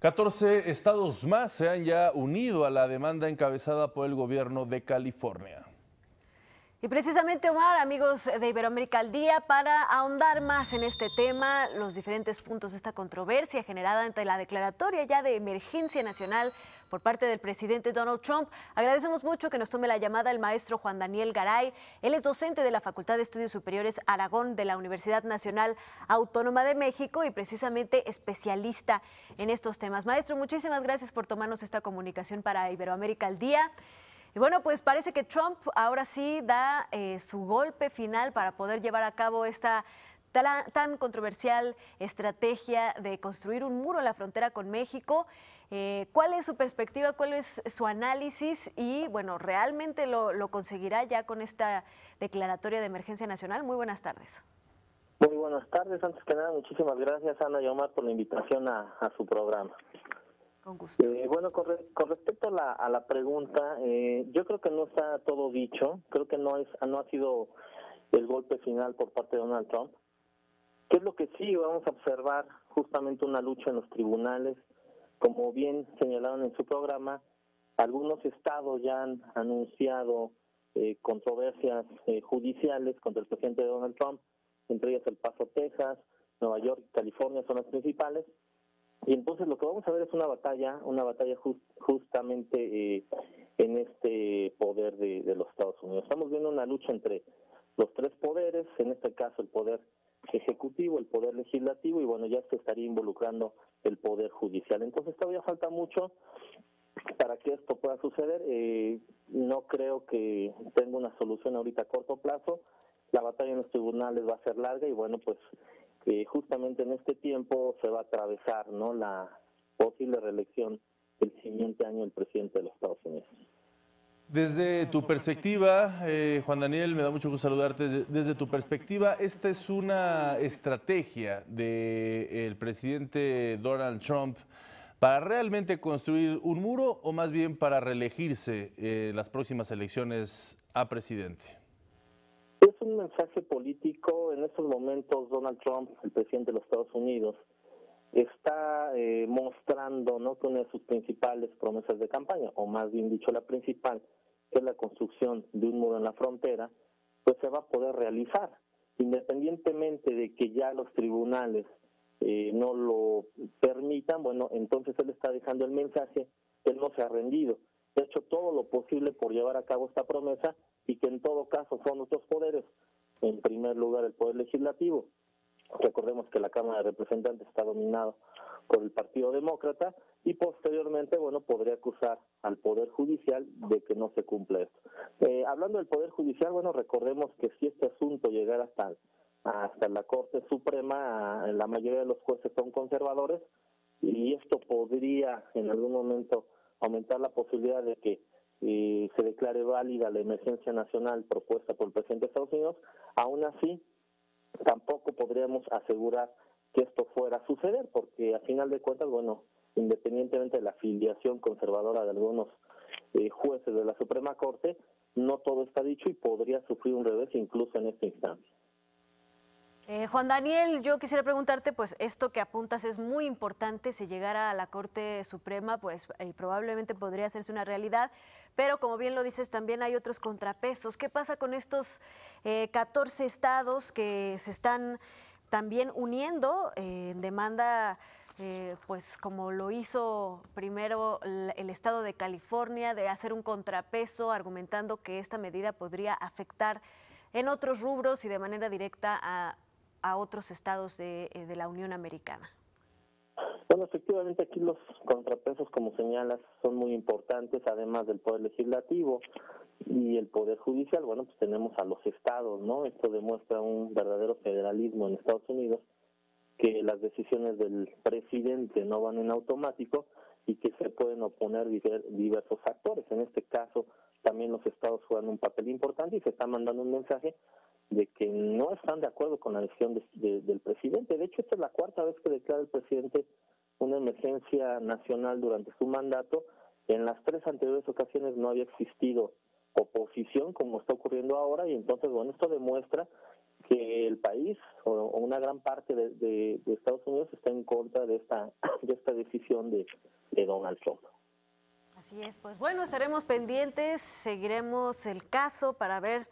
14 estados más se han ya unido a la demanda encabezada por el gobierno de California. Y precisamente, Omar, amigos de Iberoamérica al Día, para ahondar más en este tema, los diferentes puntos de esta controversia generada ante la declaratoria ya de emergencia nacional por parte del presidente Donald Trump, agradecemos mucho que nos tome la llamada el maestro Juan Daniel Garay. Él es docente de la Facultad de Estudios Superiores Aragón de la Universidad Nacional Autónoma de México y precisamente especialista en estos temas. Maestro, muchísimas gracias por tomarnos esta comunicación para Iberoamérica al Día. Y bueno, pues parece que Trump ahora sí da su golpe final para poder llevar a cabo esta tan controversial estrategia de construir un muro en la frontera con México. ¿Cuál es su perspectiva? ¿Cuál es su análisis? Y bueno, ¿realmente lo conseguirá ya con esta declaratoria de emergencia nacional? Muy buenas tardes. Muy buenas tardes. Antes que nada, muchísimas gracias, Ana y Omar, por la invitación a su programa. Con gusto. Bueno, con respecto a la pregunta, yo creo que no está todo dicho. Creo que no ha sido el golpe final por parte de Donald Trump. ¿Qué es lo que sí vamos a observar? Justamente una lucha en los tribunales. Como bien señalaron en su programa, algunos estados ya han anunciado controversias judiciales contra el presidente Donald Trump, entre ellas El Paso, Texas, Nueva York, California son las principales. Y entonces lo que vamos a ver es una batalla justamente en este poder de los Estados Unidos. Estamos viendo una lucha entre los tres poderes, en este caso el poder ejecutivo, el poder legislativo y bueno, ya se estaría involucrando el poder judicial. Entonces todavía falta mucho para que esto pueda suceder. No creo que tenga una solución ahorita a corto plazo. La batalla en los tribunales va a ser larga y bueno, pues justamente en este tiempo se va a atravesar, ¿no?, la posible reelección del siguiente año del presidente de los Estados Unidos. Desde tu perspectiva, Juan Daniel, me da mucho gusto saludarte. Desde tu perspectiva, ¿esta es una estrategia del presidente Donald Trump para realmente construir un muro o más bien para reelegirse en las próximas elecciones a presidente? Es un mensaje político. En estos momentos Donald Trump, el presidente de los Estados Unidos, está mostrando, ¿no?, que una de sus principales promesas de campaña, o más bien dicho la principal, que es la construcción de un muro en la frontera, pues se va a poder realizar, independientemente de que ya los tribunales no lo permitan. Bueno, entonces él está dejando el mensaje que él no se ha rendido, ha hecho todo lo posible por llevar a cabo esta promesa y que en todo caso son otros poderes, en primer lugar el poder legislativo. Recordemos que la Cámara de Representantes está dominada por el Partido Demócrata y posteriormente, bueno, podría acusar al Poder Judicial de que no se cumple esto. Hablando del Poder Judicial, bueno, recordemos que si este asunto llegara hasta la Corte Suprema, la mayoría de los jueces son conservadores y esto podría en algún momento aumentar la posibilidad de que se declare válida la emergencia nacional propuesta por el presidente de Estados Unidos. Aún así, tampoco podríamos asegurar que esto fuera a suceder, porque a final de cuentas, bueno, independientemente de la afiliación conservadora de algunos jueces de la Suprema Corte, no todo está dicho y podría sufrir un revés incluso en este instante. Juan Daniel, yo quisiera preguntarte, pues esto que apuntas es muy importante. Si llegara a la Corte Suprema, pues probablemente podría hacerse una realidad, pero como bien lo dices, también hay otros contrapesos. ¿Qué pasa con estos 14 estados que se están también uniendo en demanda, pues como lo hizo primero el estado de California, de hacer un contrapeso argumentando que esta medida podría afectar en otros rubros y de manera directa a otros estados de la Unión Americana? Bueno, efectivamente aquí los contrapesos, como señalas, son muy importantes, además del Poder Legislativo y el Poder Judicial. Bueno, pues tenemos a los estados, ¿no? Esto demuestra un verdadero federalismo en Estados Unidos, que las decisiones del presidente no van en automático y que se pueden oponer diversos actores. En este caso, también los estados juegan un papel importante y se está mandando un mensaje de que no están de acuerdo con la decisión del presidente. De hecho, esta es la cuarta vez que declara el presidente una emergencia nacional durante su mandato. En las tres anteriores ocasiones no había existido oposición, como está ocurriendo ahora, y entonces, bueno, esto demuestra que el país o una gran parte de Estados Unidos está en contra de esta decisión de Donald Trump. Así es, pues bueno, estaremos pendientes, seguiremos el caso para ver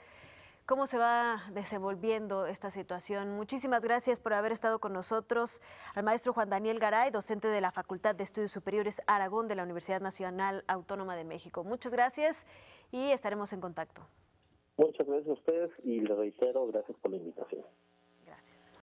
cómo se va desenvolviendo esta situación. Muchísimas gracias por haber estado con nosotros al maestro Juan Daniel Garay, docente de la Facultad de Estudios Superiores Aragón de la Universidad Nacional Autónoma de México. Muchas gracias y estaremos en contacto. Muchas gracias a ustedes y les reitero, gracias por la invitación.